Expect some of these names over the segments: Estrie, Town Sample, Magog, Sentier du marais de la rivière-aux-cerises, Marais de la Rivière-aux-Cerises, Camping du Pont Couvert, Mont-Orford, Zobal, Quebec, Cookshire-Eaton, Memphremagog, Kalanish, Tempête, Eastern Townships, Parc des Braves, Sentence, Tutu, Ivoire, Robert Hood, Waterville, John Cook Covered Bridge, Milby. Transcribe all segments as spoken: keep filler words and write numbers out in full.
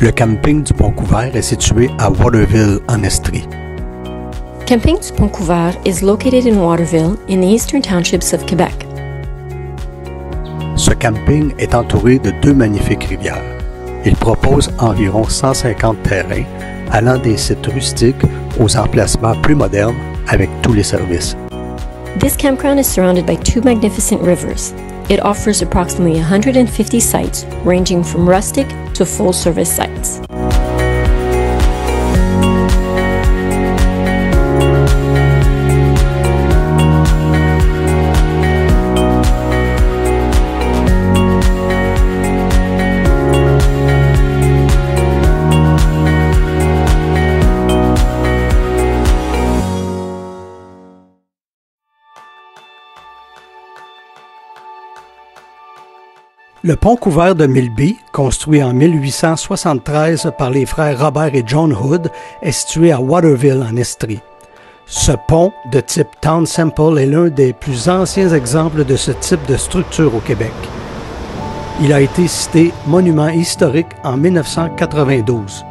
Le camping du Pont Couvert est situé à Waterville, en Estrie. Camping du Pont Couvert is located in Waterville, in the Eastern Townships of Quebec. Ce camping est entouré de deux magnifiques rivières. Il propose environ cent cinquante terrains, allant des sites rustiques aux emplacements plus modernes avec tous les services. This campground is surrounded by two magnificent rivers. It offers approximately one hundred fifty sites, ranging from rustic to full-service sites. Le pont couvert de Milby, construit en mille huit cent soixante-treize par les frères Robert et John Hood, est situé à Waterville, en Estrie. Ce pont, de type Town Sample, est l'un des plus anciens exemples de ce type de structure au Québec. Il a été cité monument historique en mille neuf cent quatre-vingt-douze.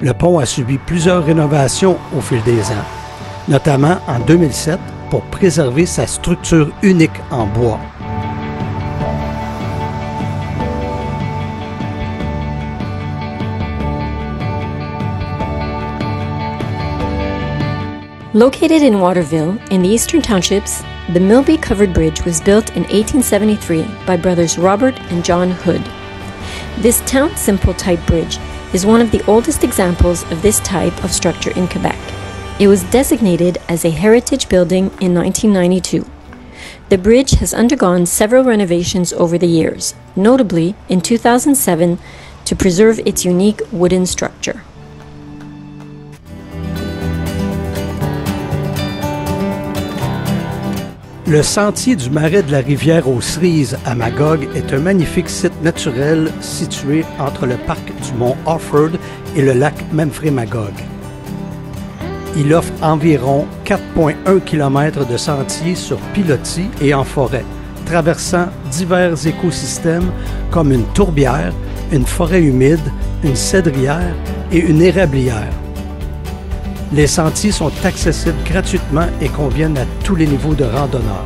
Le pont a subi plusieurs rénovations au fil des ans, notamment en deux mille sept pour préserver sa structure unique en bois. Located in Waterville, in the Eastern Townships, the Milby Covered Bridge was built in eighteen seventy-three by brothers Robert and John Hood. This Town Simple type bridge is one of the oldest examples of this type of structure in Quebec. It was designated as a heritage building in nineteen ninety-two. The bridge has undergone several renovations over the years, notably in two thousand seven, to preserve its unique wooden structure. Le sentier du marais de la Rivière-aux-Cerises à Magog est un magnifique site naturel situé entre le parc du Mont-Orford et le lac Memphremagog. Il offre environ quatre virgule un kilomètres de sentiers sur pilotis et en forêt, traversant divers écosystèmes comme une tourbière, une forêt humide, une cédrière et une érablière. Les sentiers sont accessibles gratuitement et conviennent à tous les niveaux de randonneurs.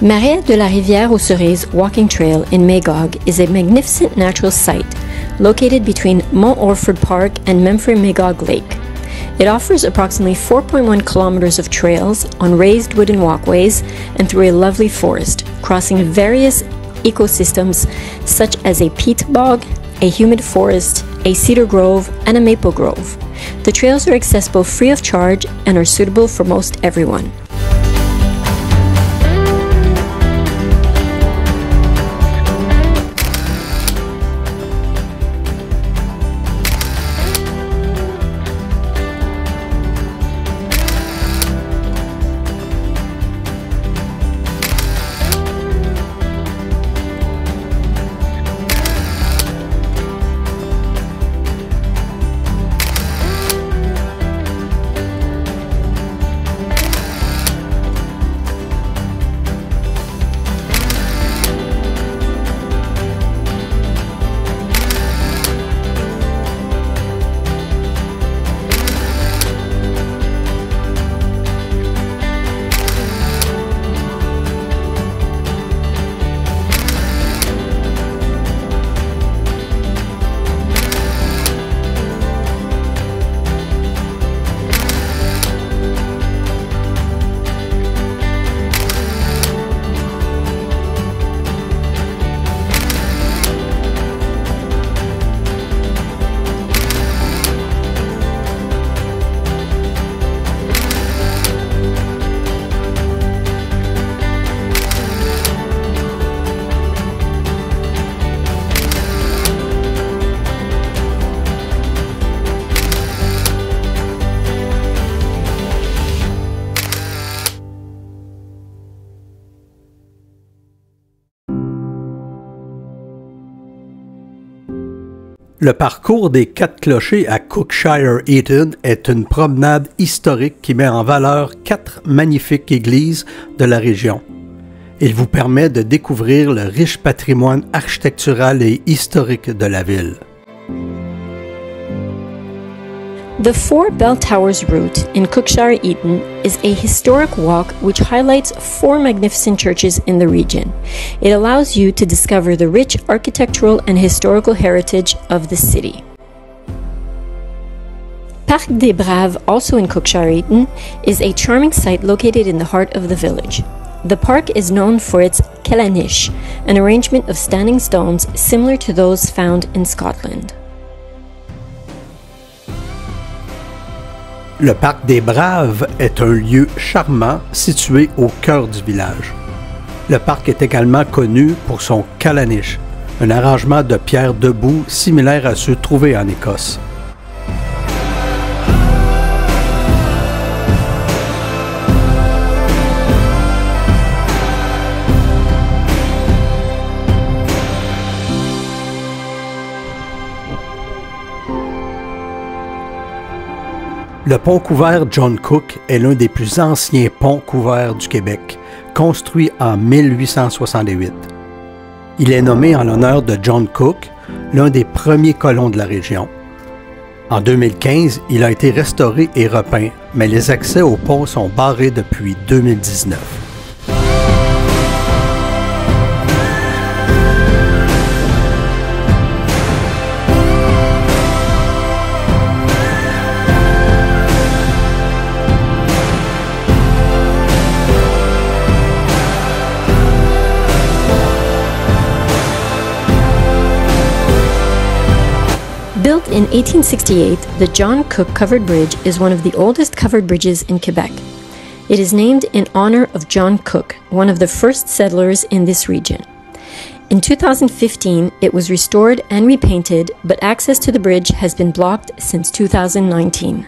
Marais de la Rivière-aux-Cerises Walking Trail in Magog is a magnificent natural site located between Mont-Orford Park and Memphremagog Lake. It offers approximately four point one kilometers of trails on raised wooden walkways and through a lovely forest, crossing various ecosystems such as a peat bog, a humid forest, a cedar grove, and a maple grove. The trails are accessible free of charge and are suitable for most everyone. Le parcours des quatre clochers à Cookshire-Eaton est une promenade historique qui met en valeur quatre magnifiques églises de la région. Il vous permet de découvrir le riche patrimoine architectural et historique de la ville. The Four Bell Towers route in Cookshire-Eaton is a historic walk which highlights four magnificent churches in the region. It allows you to discover the rich architectural and historical heritage of the city. Parc des Braves, also in Cookshire-Eaton, is a charming site located in the heart of the village. The park is known for its Kalanish, an arrangement of standing stones similar to those found in Scotland. Le Parc des Braves est un lieu charmant situé au cœur du village. Le parc est également connu pour son Kalanish, un arrangement de pierres debout similaire à ceux trouvés en Écosse. Le pont couvert John Cook est l'un des plus anciens ponts couverts du Québec, construit en mille huit cent soixante-huit. Il est nommé en l'honneur de John Cook, l'un des premiers colons de la région. En deux mille quinze, il a été restauré et repeint, mais les accès au pont sont barrés depuis deux mille dix-neuf. Built in eighteen sixty-eight, the John Cook Covered Bridge is one of the oldest covered bridges in Quebec. It is named in honor of John Cook, one of the first settlers in this region. In two thousand fifteen, it was restored and repainted, but access to the bridge has been blocked since two thousand nineteen.